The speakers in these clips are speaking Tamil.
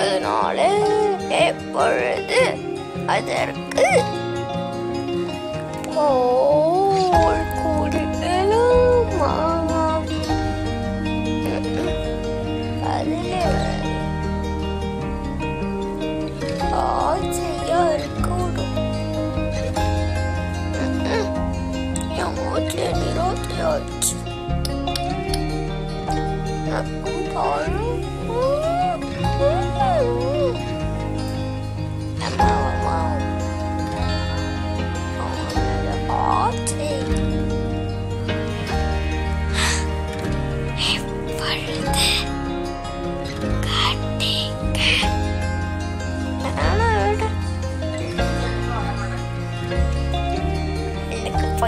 அதனால எப்பொழுது அதற்கு போல் கொடுக்கலுமா? அதில் ஆச்சையா இருக்கணும். என் வீட்டில் நிரோத்தையாச்சு.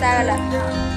What? No.